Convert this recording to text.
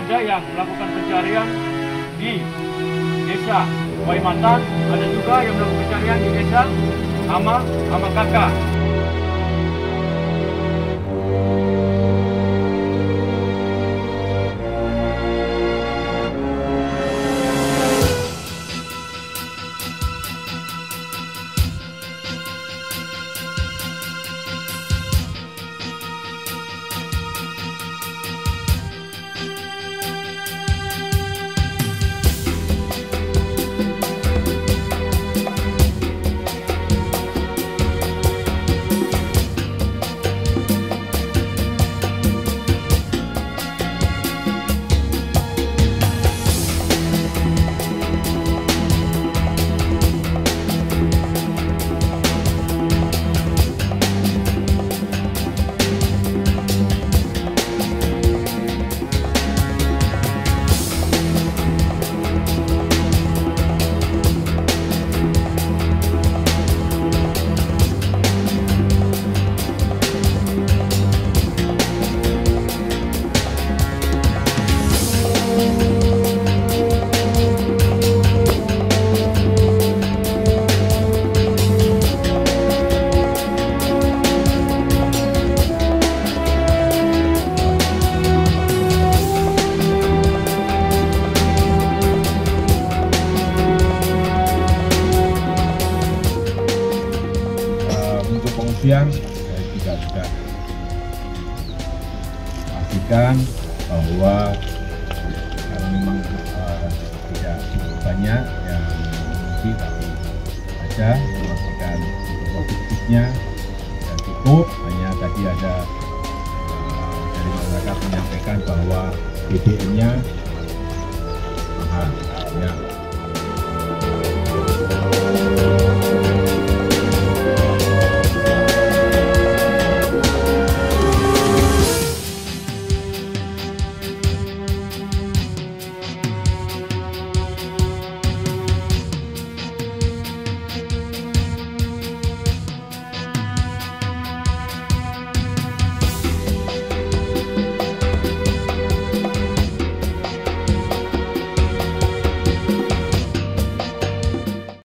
ada yang melakukan pencarian di desa Waimatan, ada juga yang melakukan pencarian di desa Amakaka. Saya juga sudah pastikan bahwa kalau memang tidak banyak yang mengungsi, tapi ada memastikan produktifnya ya cukup. Hanya tadi ada dari masyarakat menyampaikan bahwa BBM-nya mahal. Ya.